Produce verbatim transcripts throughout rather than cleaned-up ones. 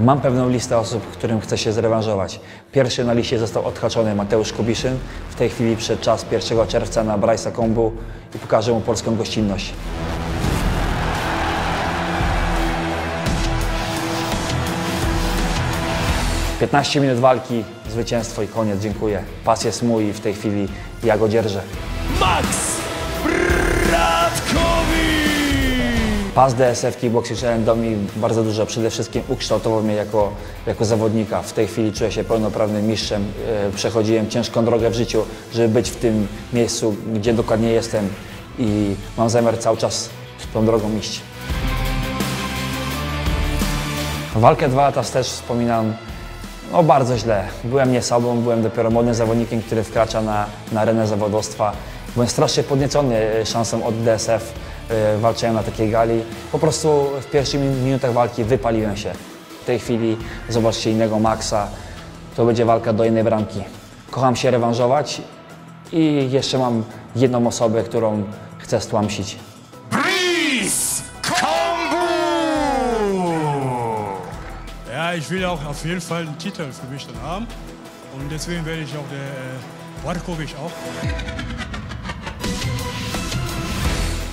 Mam pewną listę osób, którym chcę się zrewanżować. Pierwszy na liście został odhaczony Mateusz Kubiszyn. W tej chwili przed czas pierwszego czerwca na Brice'a Kombou i pokażę mu polską gościnność. piętnaście minut walki, zwycięstwo i koniec, dziękuję. Pas jest mój i w tej chwili ja go dzierżę. Max Bratkowicz! Pas D S F Kickboxing Challenge dał mi bardzo dużo, przede wszystkim ukształtował mnie jako, jako zawodnika. W tej chwili czuję się pełnoprawnym mistrzem, przechodziłem ciężką drogę w życiu, żeby być w tym miejscu, gdzie dokładnie jestem i mam zamiar cały czas tą drogą iść. Walkę dwa lata wstecz wspominam no bardzo źle. Byłem nie sobą, byłem dopiero młodym zawodnikiem, który wkracza na, na arenę zawodowstwa. Byłem strasznie podniecony szansą od D S F, yy, walczyłem na takiej gali. Po prostu w pierwszych minutach walki wypaliłem się. W tej chwili zobaczcie innego Maxa, to będzie walka do innej bramki. Kocham się rewanżować i jeszcze mam jedną osobę, którą chcę stłamsić. Brice Kombou! Ja, ich will auch auf jeden Fall einen Titel für mich dann haben. Und deswegen werde ich auch der Bratkowicz auch.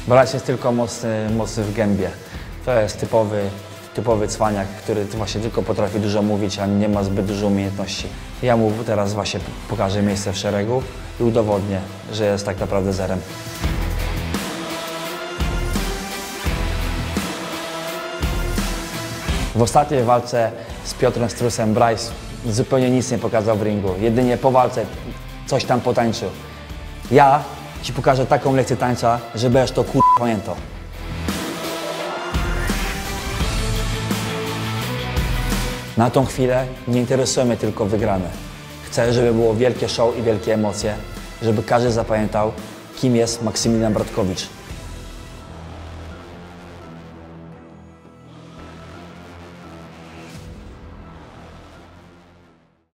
Bracie jest tylko mocny, mocny w gębie. To jest typowy, typowy cwaniak, który właśnie tylko potrafi dużo mówić, a nie ma zbyt dużo umiejętności. Ja mu teraz właśnie pokażę miejsce w szeregu i udowodnię, że jest tak naprawdę zerem. W ostatniej walce z Piotrem Strusem Brice zupełnie nic nie pokazał w ringu. Jedynie po walce coś tam potańczył. Ja ci pokażę taką lekcję tańca, że będziesz to kur... pamiętał. Na tą chwilę nie interesują mnie tylko wygrane. Chcę, żeby było wielkie show i wielkie emocje, żeby każdy zapamiętał, kim jest Maksymilian Bratkowicz.